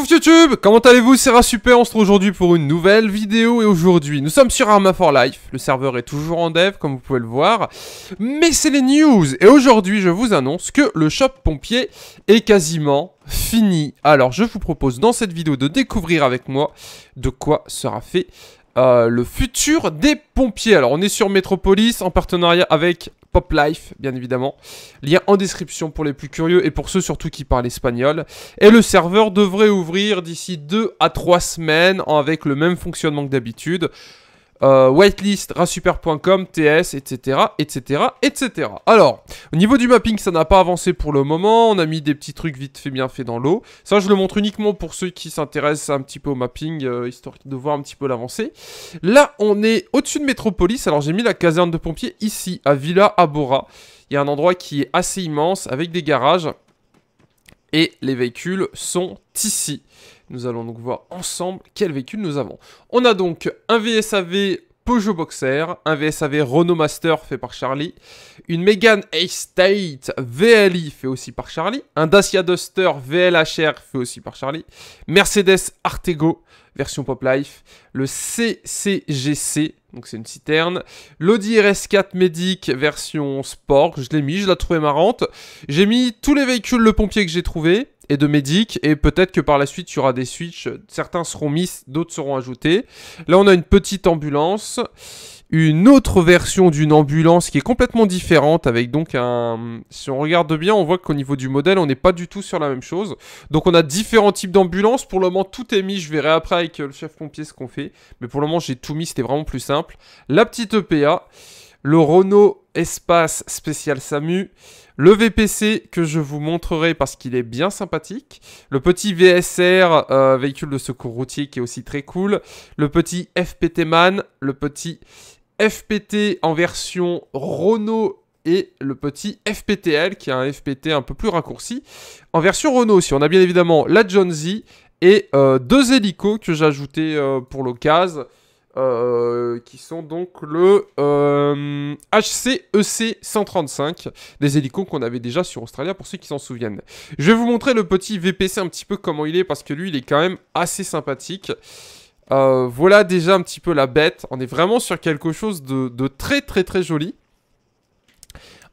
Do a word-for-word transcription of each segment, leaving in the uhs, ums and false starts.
Bonjour YouTube, comment allez-vous? C'est RatSuper, on se trouve aujourd'hui pour une nouvelle vidéo et aujourd'hui nous sommes sur Arma For Life. Le serveur est toujours en dev comme vous pouvez le voir, mais c'est les news et aujourd'hui je vous annonce que le shop pompier est quasiment fini. Alors je vous propose dans cette vidéo de découvrir avec moi de quoi sera fait euh, le futur des pompiers. Alors on est sur Metropolis en partenariat avec Pop Life, bien évidemment. Lien en description pour les plus curieux et pour ceux surtout qui parlent espagnol. Et le serveur devrait ouvrir d'ici deux à trois semaines avec le même fonctionnement que d'habitude. Euh, whitelist, ratsuper point com, T S, etc, etc, etc. Alors, au niveau du mapping, ça n'a pas avancé pour le moment. On a mis des petits trucs vite fait, bien fait dans l'eau. Ça, je le montre uniquement pour ceux qui s'intéressent un petit peu au mapping, euh, histoire de voir un petit peu l'avancée. Là, on est au-dessus de Metropolis. Alors, j'ai mis la caserne de pompiers ici, à Villa Abora. Il y a un endroit qui est assez immense, avec des garages. Et les véhicules sont ici. Nous allons donc voir ensemble quel véhicule nous avons. On a donc un V S A V Peugeot Boxer, un V S A V Renault Master fait par Charlie, une Mégane Estate V L I fait aussi par Charlie, un Dacia Duster V L H R fait aussi par Charlie, Mercedes Artego version Pop Life, le C C G C, donc c'est une citerne, l'Audi R S quatre Medic version Sport, je l'ai mis, je la trouvais marrante, j'ai mis tous les véhicules le pompier que j'ai trouvé, et de Medic, et peut-être que par la suite il y aura des switches, certains seront mis, d'autres seront ajoutés. Là on a une petite ambulance, une autre version d'une ambulance qui est complètement différente, avec donc un... Si on regarde bien, on voit qu'au niveau du modèle, on n'est pas du tout sur la même chose. Donc on a différents types d'ambulances, pour le moment tout est mis, je verrai après avec le chef pompier ce qu'on fait. Mais pour le moment j'ai tout mis, c'était vraiment plus simple. La petite E P A, le Renault Espace spécial SAMU, le V P C que je vous montrerai parce qu'il est bien sympathique, le petit V S R, euh, véhicule de secours routier qui est aussi très cool, le petit F P T Man, le petit F P T en version Renault et le petit F P T L qui est un F P T un peu plus raccourci en version Renault aussi. On a bien évidemment la John Z et euh, deux hélicos que j'ai ajoutés euh, pour l'occasion. Euh, qui sont donc le euh, H C E C cent trente-cinq, des hélicos qu'on avait déjà sur Australia pour ceux qui s'en souviennent. Je vais vous montrer le petit V P C un petit peu comment il est parce que lui il est quand même assez sympathique. Euh, voilà déjà un petit peu la bête, on est vraiment sur quelque chose de, de très très très joli.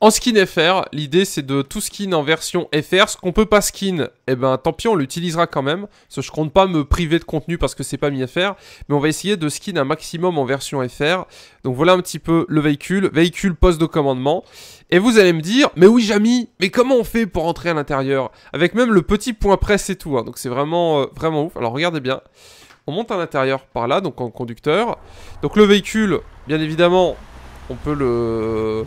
En skin F R, l'idée c'est de tout skin en version F R, ce qu'on peut pas skin, eh ben tant pis on l'utilisera quand même, parce que je compte pas me priver de contenu parce que c'est pas mis F R, mais on va essayer de skin un maximum en version F R, donc voilà un petit peu le véhicule, véhicule poste de commandement, et vous allez me dire, mais oui Jamy, mais comment on fait pour entrer à l'intérieur, avec même le petit point presse et tout, hein. Donc c'est vraiment, euh, vraiment ouf, alors regardez bien, on monte à l'intérieur par là, donc en conducteur, donc le véhicule, bien évidemment, on peut le...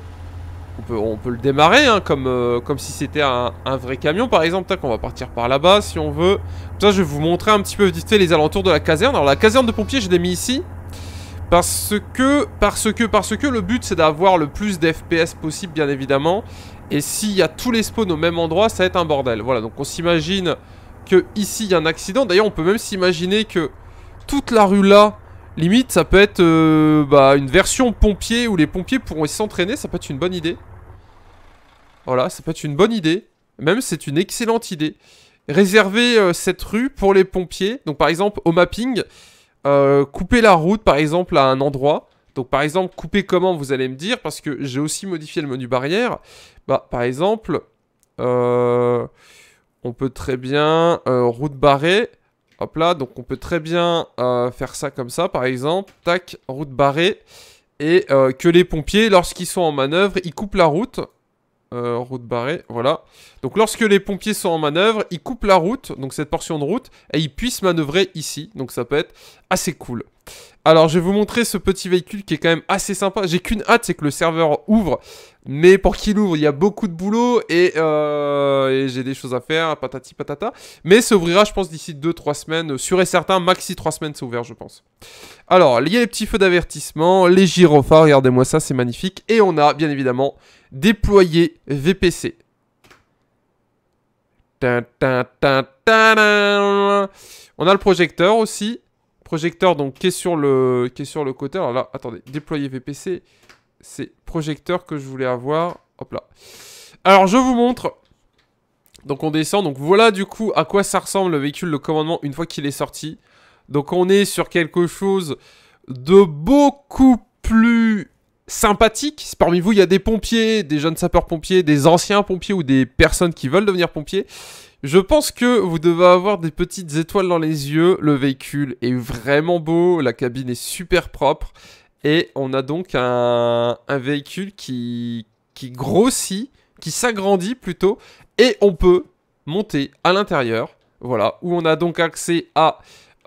On peut, on peut le démarrer hein, comme, euh, comme si c'était un, un vrai camion par exemple. Tac, on va partir par là-bas si on veut. Ça, je vais vous montrer un petit peu vite fait les alentours de la caserne. Alors la caserne de pompiers je l'ai mis ici parce que, parce que, parce que le but c'est d'avoir le plus d'F P S possible bien évidemment. Et s'il y a tous les spawns au même endroit ça va être un bordel. Voilà donc on s'imagine que ici il y a un accident. D'ailleurs on peut même s'imaginer que toute la rue là limite, ça peut être euh, bah, une version pompier où les pompiers pourront s'entraîner, ça peut être une bonne idée. Voilà, ça peut être une bonne idée. Même, c'est une excellente idée. Réserver euh, cette rue pour les pompiers. Donc, par exemple, au mapping, euh, couper la route, par exemple, à un endroit. Donc, par exemple, couper comment, vous allez me dire, parce que j'ai aussi modifié le menu barrière. Bah, par exemple, euh, on peut très bien euh, route barrée. Hop là, donc on peut très bien euh, faire ça comme ça, par exemple, tac, route barrée, et euh, que les pompiers, lorsqu'ils sont en manœuvre, ils coupent la route, euh, route barrée, voilà. Donc lorsque les pompiers sont en manœuvre, ils coupent la route, donc cette portion de route, et ils puissent manœuvrer ici, donc ça peut être assez cool. Alors je vais vous montrer ce petit véhicule qui est quand même assez sympa, j'ai qu'une hâte, c'est que le serveur ouvre, mais pour qu'il ouvre, il y a beaucoup de boulot et, euh, et j'ai des choses à faire, patati patata. Mais ça ouvrira, je pense, d'ici deux trois semaines, sûr et certain, maxi trois semaines c'est ouvert, je pense. Alors, il y a les petits feux d'avertissement, les gyrophares, regardez-moi ça, c'est magnifique. Et on a, bien évidemment, déployé V P C. Tin, tin, tin, tin, tin. On a le projecteur aussi, projecteur donc qui est sur le, qui est sur le côté. Alors là, attendez, déployer V P C... C'est projecteur que je voulais avoir. Hop là. Alors, je vous montre Donc on descend, donc voilà du coup à quoi ça ressemble le véhicule de commandement une fois qu'il est sorti. Donc on est sur quelque chose de beaucoup plus sympathique. Parmi vous il y a des pompiers, des jeunes sapeurs-pompiers, des anciens pompiers ou des personnes qui veulent devenir pompiers. Je pense que vous devez avoir des petites étoiles dans les yeux. Le véhicule est vraiment beau, la cabine est super propre. Et on a donc un, un véhicule qui, qui grossit, qui s'agrandit plutôt. Et on peut monter à l'intérieur, voilà, où on a donc accès à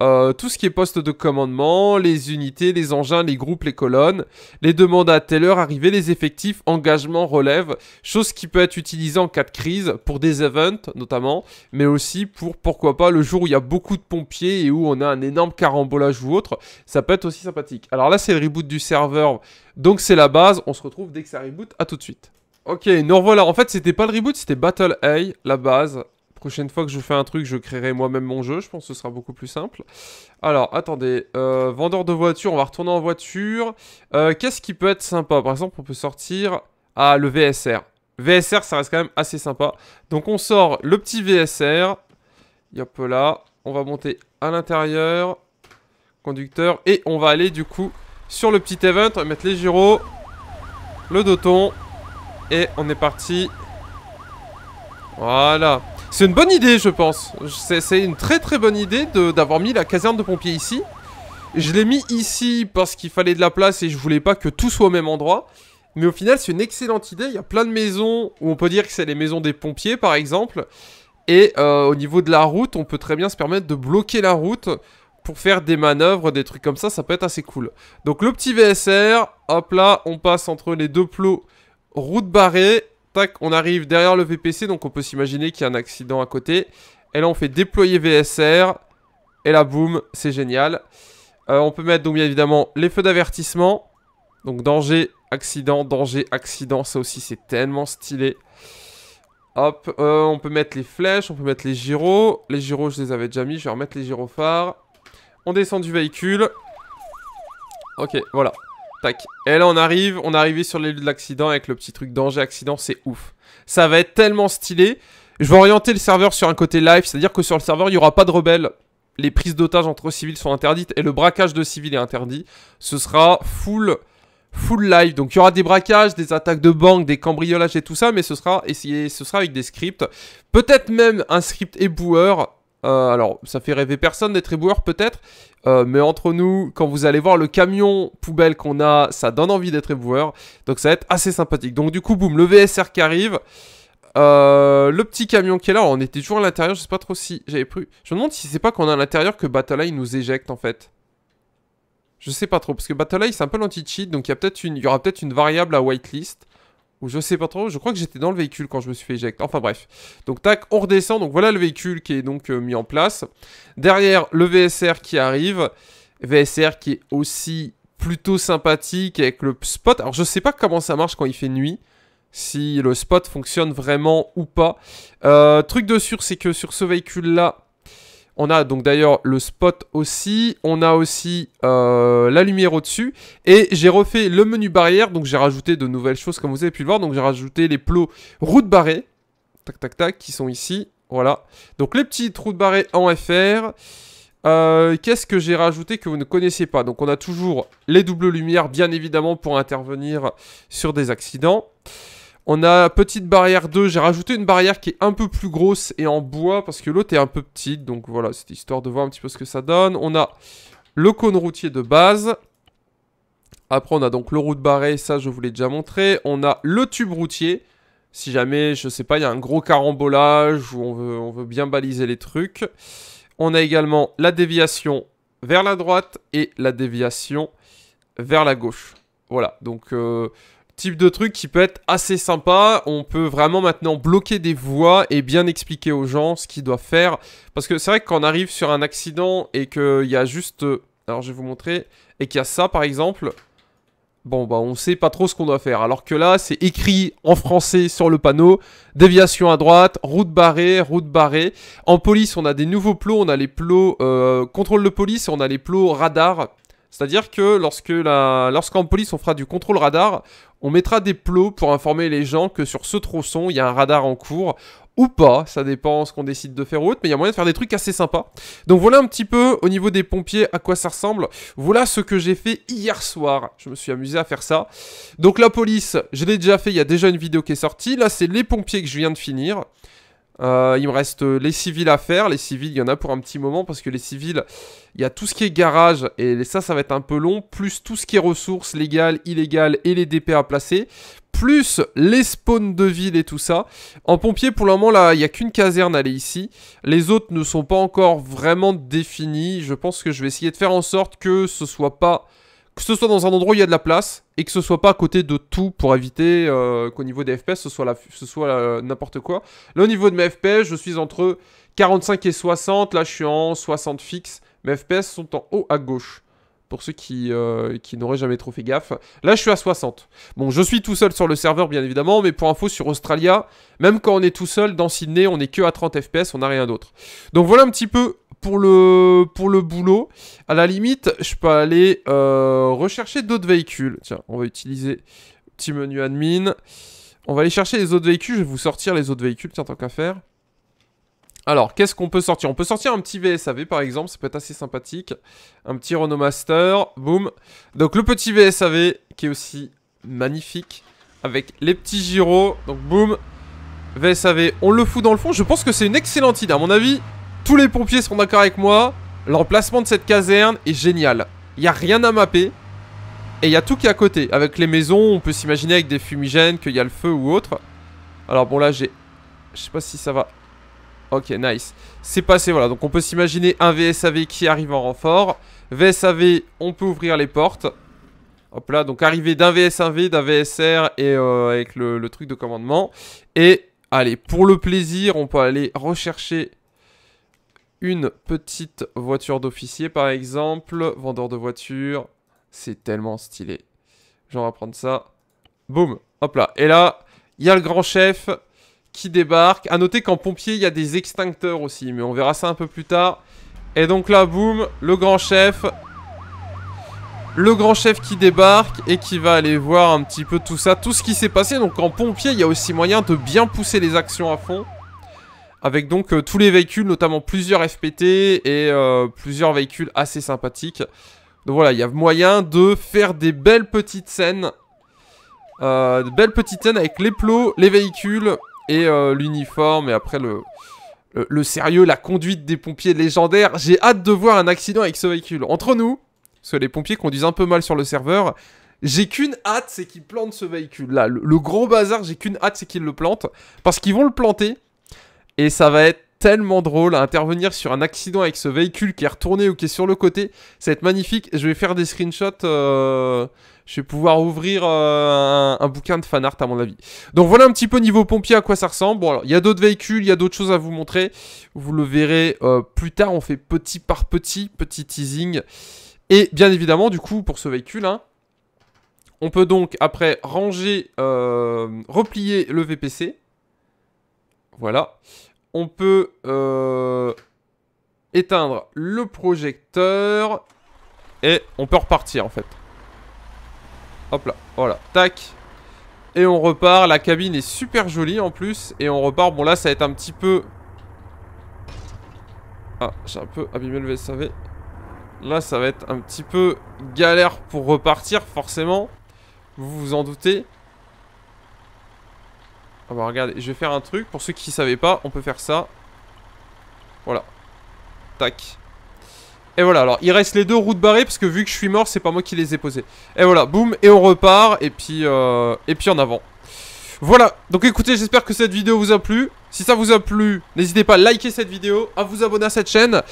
euh, tout ce qui est poste de commandement, les unités, les engins, les groupes, les colonnes, les demandes à telle heure, arrivée, les effectifs, engagement, relève, chose qui peut être utilisée en cas de crise, pour des events notamment, mais aussi pour, pourquoi pas, le jour où il y a beaucoup de pompiers et où on a un énorme carambolage ou autre, ça peut être aussi sympathique. Alors là, c'est le reboot du serveur, donc c'est la base, on se retrouve dès que ça reboot, à tout de suite. Ok, nous revoilà. En fait, c'était pas le reboot, c'était BattleEye, la base. Prochaine fois que je fais un truc, je créerai moi-même mon jeu. Je pense que ce sera beaucoup plus simple. Alors, attendez. Euh, vendeur de voiture, on va retourner en voiture. Euh, Qu'est-ce qui peut être sympa? Par exemple, on peut sortir... Ah, le V S R. V S R, ça reste quand même assez sympa. Donc, on sort le petit V S R. Yop là. On va monter à l'intérieur. Conducteur. Et on va aller, du coup, sur le petit event. On va mettre les gyros. Le doton. Et on est parti. Voilà. C'est une bonne idée, je pense. C'est une très très bonne idée d'avoir mis la caserne de pompiers ici. Je l'ai mis ici parce qu'il fallait de la place et je voulais pas que tout soit au même endroit. Mais au final, c'est une excellente idée. Il y a plein de maisons où on peut dire que c'est les maisons des pompiers, par exemple. Et euh, au niveau de la route, on peut très bien se permettre de bloquer la route pour faire des manœuvres, des trucs comme ça. Ça peut être assez cool. Donc le petit V S R, hop là, on passe entre les deux plots. Route barrée, tac, on arrive derrière le V P C, donc on peut s'imaginer qu'il y a un accident à côté. Et là, on fait déployer V S R, et là, boum, c'est génial. Euh, on peut mettre, donc bien évidemment, les feux d'avertissement. Donc danger, accident, danger, accident, ça aussi, c'est tellement stylé. Hop, euh, on peut mettre les flèches, on peut mettre les gyros. Les gyros, je les avais déjà mis, je vais remettre les gyrophares. On descend du véhicule. Ok, voilà. Tac. Et là on arrive, on est arrivé sur les lieux de l'accident avec le petit truc danger accident, c'est ouf. Ça va être tellement stylé. Je vais orienter le serveur sur un côté live, c'est-à-dire que sur le serveur il n'y aura pas de rebelles. Les prises d'otages entre civils sont interdites et le braquage de civils est interdit. Ce sera full, full live. Donc il y aura des braquages, des attaques de banque, des cambriolages et tout ça, mais ce sera, et ce sera avec des scripts. Peut-être même un script éboueur. Euh, alors, ça fait rêver personne d'être éboueur peut-être, euh, mais entre nous, quand vous allez voir le camion poubelle qu'on a, ça donne envie d'être éboueur, donc ça va être assez sympathique. Donc du coup, boum, le V S R qui arrive, euh, le petit camion qui est là, alors, on était toujours à l'intérieur, je sais pas trop si j'avais pris... Je me demande si c'est pas qu'on est à l'intérieur que BattleEye nous éjecte en fait. Je sais pas trop, parce que BattleEye c'est un peu l'anti-cheat, donc il y a peut-être une... y aura peut-être une variable à whitelist. Ou je sais pas trop, je crois que j'étais dans le véhicule quand je me suis fait éjecter. Enfin bref. Donc tac, on redescend. Donc voilà le véhicule qui est donc euh, mis en place. Derrière, le V S R qui arrive. V S R qui est aussi plutôt sympathique avec le spot. Alors je sais pas comment ça marche quand il fait nuit. Si le spot fonctionne vraiment ou pas. Euh, truc de sûr, c'est que sur ce véhicule-là, on a donc d'ailleurs le spot aussi, on a aussi euh, la lumière au-dessus. Et j'ai refait le menu barrière, donc j'ai rajouté de nouvelles choses comme vous avez pu le voir. Donc j'ai rajouté les plots routes barrées, tac tac tac, qui sont ici, voilà. Donc les petites routes barrées en F R. Euh, Qu'est-ce que j'ai rajouté que vous ne connaissiez pas? Donc on a toujours les doubles lumières, bien évidemment, pour intervenir sur des accidents. On a petite barrière deux, j'ai rajouté une barrière qui est un peu plus grosse et en bois parce que l'autre est un peu petite. Donc voilà, c'est histoire de voir un petit peu ce que ça donne. On a le cône routier de base. Après on a donc le route barré, ça je vous l'ai déjà montré. On a le tube routier. Si jamais, je sais pas, il y a un gros carambolage où on veut, on veut bien baliser les trucs. On a également la déviation vers la droite et la déviation vers la gauche. Voilà, donc... Euh type de truc qui peut être assez sympa. On peut vraiment maintenant bloquer des voies et bien expliquer aux gens ce qu'ils doivent faire. Parce que c'est vrai que quand on arrive sur un accident et qu'il y a juste... Alors je vais vous montrer. Et qu'il y a ça par exemple. Bon bah on sait pas trop ce qu'on doit faire. Alors que là c'est écrit en français sur le panneau. Déviation à droite, route barrée, route barrée. En police on a des nouveaux plots. On a les plots euh, contrôle de police et on a les plots radar. C'est-à-dire que lorsque la... lorsqu'en police on fera du contrôle radar, on mettra des plots pour informer les gens que sur ce tronçon, il y a un radar en cours ou pas. Ça dépend ce qu'on décide de faire ou autre, mais il y a moyen de faire des trucs assez sympas. Donc voilà un petit peu au niveau des pompiers à quoi ça ressemble. Voilà ce que j'ai fait hier soir. Je me suis amusé à faire ça. Donc la police, je l'ai déjà fait, il y a déjà une vidéo qui est sortie. Là, c'est les pompiers que je viens de finir. Euh, il me reste les civils à faire. Les civils, il y en a pour un petit moment parce que les civils, il y a tout ce qui est garage et ça, ça va être un peu long. Plus tout ce qui est ressources légales, illégales et les D P à placer. Plus les spawns de ville et tout ça. En pompier, pour le moment, là, il n'y a qu'une caserne à aller ici. Les autres ne sont pas encore vraiment définis. Je pense que je vais essayer de faire en sorte que ce soit pas... que ce soit dans un endroit où il y a de la place et que ce soit pas à côté de tout pour éviter euh, qu'au niveau des F P S, ce soit, la, ce soit la, n'importe quoi. Là, au niveau de mes F P S, je suis entre quarante-cinq et soixante. Là, je suis en soixante fixe. Mes F P S sont en haut à gauche. Pour ceux qui, euh, qui n'auraient jamais trop fait gaffe. Là, je suis à soixante. Bon, je suis tout seul sur le serveur, bien évidemment. Mais pour info, sur Australia, même quand on est tout seul, dans Sydney, on n'est que à trente F P S. On n'a rien d'autre. Donc, voilà un petit peu... Pour le, pour le boulot, à la limite, je peux aller euh, rechercher d'autres véhicules. Tiens, on va utiliser le petit menu admin. On va aller chercher les autres véhicules. Je vais vous sortir les autres véhicules, tiens, tant qu'à faire. Alors, qu'est-ce qu'on peut sortir? On peut sortir un petit V S A V, par exemple. Ça peut être assez sympathique. Un petit Renault Master. Boum. Donc, le petit V S A V qui est aussi magnifique. Avec les petits gyros. Donc, boum. V S A V, on le fout dans le fond. Je pense que c'est une excellente idée, à mon avis. Tous les pompiers seront d'accord avec moi. L'emplacement de cette caserne est génial. Il n'y a rien à mapper. Et il y a tout qui est à côté. Avec les maisons, on peut s'imaginer avec des fumigènes qu'il y a le feu ou autre. Alors bon, là j'ai... Je sais pas si ça va... Ok, nice. C'est passé, voilà. Donc on peut s'imaginer un V S A V qui arrive en renfort. V S A V, on peut ouvrir les portes. Hop là, donc arrivée d'un V S A V, d'un V S R et euh, avec le, le truc de commandement. Et allez, pour le plaisir, on peut aller rechercher... une petite voiture d'officier, par exemple. Vendeur de voiture. C'est tellement stylé. J'en vais prendre ça. Boum. Hop là. Et là, il y a le grand chef qui débarque. À noter qu'en pompier, il y a des extincteurs aussi. Mais on verra ça un peu plus tard. Et donc là, boum. Le grand chef. Le grand chef qui débarque et qui va aller voir un petit peu tout ça. Tout ce qui s'est passé. Donc en pompier, il y a aussi moyen de bien pousser les actions à fond. Avec donc euh, tous les véhicules, notamment plusieurs F P T et euh, plusieurs véhicules assez sympathiques. Donc voilà, il y a moyen de faire des belles petites scènes. Euh, de belles petites scènes avec les plots, les véhicules et euh, l'uniforme. Et après le, le, le sérieux, la conduite des pompiers légendaires. J'ai hâte de voir un accident avec ce véhicule. Entre nous, parce que les pompiers conduisent un peu mal sur le serveur... J'ai qu'une hâte, c'est qu'ils plantent ce véhicule-là. Le, le gros bazar, j'ai qu'une hâte, c'est qu'ils le plantent. Parce qu'ils vont le planter... Et ça va être tellement drôle à intervenir sur un accident avec ce véhicule qui est retourné ou qui est sur le côté. Ça va être magnifique. Je vais faire des screenshots. Euh... Je vais pouvoir ouvrir euh, un, un bouquin de fanart à mon avis. Donc voilà un petit peu niveau pompier à quoi ça ressemble. Bon, alors, il y a d'autres véhicules, il y a d'autres choses à vous montrer. Vous le verrez euh, plus tard. On fait petit par petit, petit teasing. Et bien évidemment, du coup, pour ce véhicule... Hein, on peut donc après ranger, euh, replier le V P C. Voilà. On peut euh, éteindre le projecteur et on peut repartir en fait. Hop là, voilà, tac. Et on repart, la cabine est super jolie en plus et on repart. Bon là ça va être un petit peu... Ah, j'ai un peu abîmé le V S A V. Là ça va être un petit peu galère pour repartir forcément. Vous vous en doutez. Ah bah regardez, je vais faire un truc, pour ceux qui ne savaient pas, on peut faire ça. Voilà. Tac. Et voilà, alors il reste les deux routes barrées, parce que vu que je suis mort, c'est pas moi qui les ai posées. Et voilà, boum, et on repart, et puis, euh, et puis en avant. Voilà, donc écoutez, j'espère que cette vidéo vous a plu. Si ça vous a plu, n'hésitez pas à liker cette vidéo, à vous abonner à cette chaîne,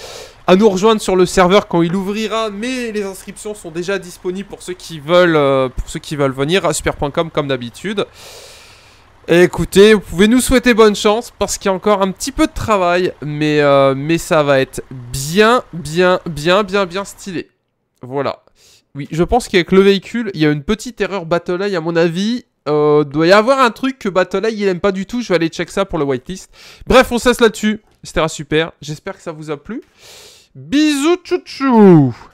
à nous rejoindre sur le serveur quand il ouvrira. Mais les inscriptions sont déjà disponibles pour ceux qui veulent, euh, pour ceux qui veulent venir, à super point com comme d'habitude. Et écoutez, vous pouvez nous souhaiter bonne chance parce qu'il y a encore un petit peu de travail, mais, euh, mais ça va être bien, bien, bien, bien, bien stylé. Voilà. Oui, je pense qu'avec le véhicule, il y a une petite erreur BattleEye à mon avis. Euh, doit y avoir un truc que BattleEye, il aime pas du tout. Je vais aller check ça pour le whitelist. Bref, on cesse là-dessus. C'était super. J'espère que ça vous a plu. Bisous, tchou tchou.